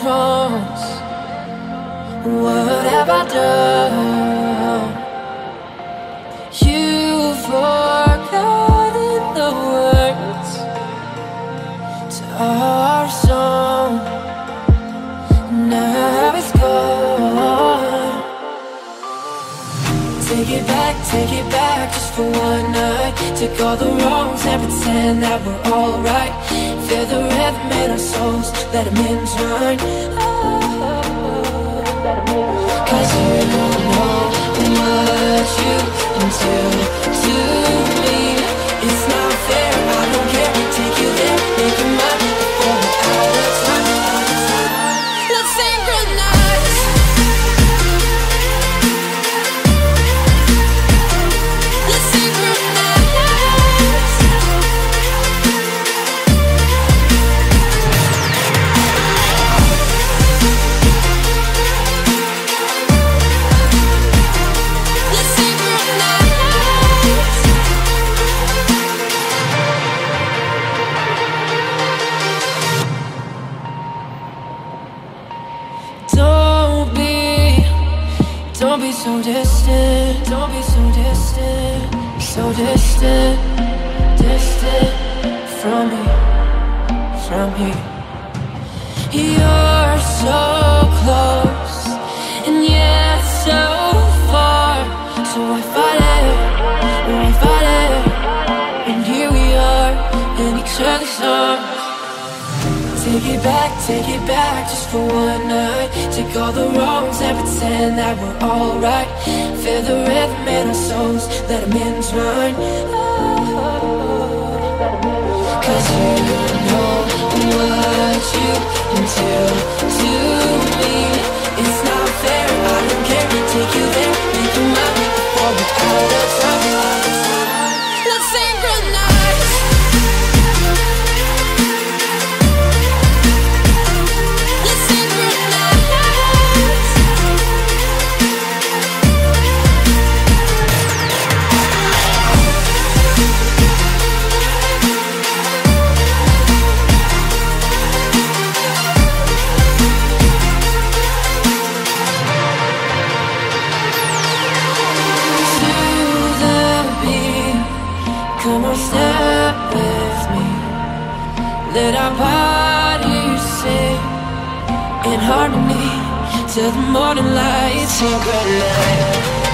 cross? What have I done? You've forgotten the words to our song. Now it's gone. Take it back just for one night. Take all the wrongs and pretend that we're alright. Feel the rhythm in our souls, let them entwine. Cause you don't know what you do to me. It's not fair, I don't care. Take you there, make you mine. Before we're out of time, out of time. Let's say goodnight. So distant, don't be so distant, distant from me, you're so close, and yet so far, so I fight it, and I fight it, and here we are, in each other's arms. Take it back, just for one night. Take all the wrongs and pretend that we're alright. Feel the rhythm in our souls, let them entwine. Cause you don't know what you do to me. It's not fair, I don't care. Take you there, make you mine. Before we're out of time, out of time. Let's say goodnight. Let our bodies sing in harmony till the morning light. Say goodnight.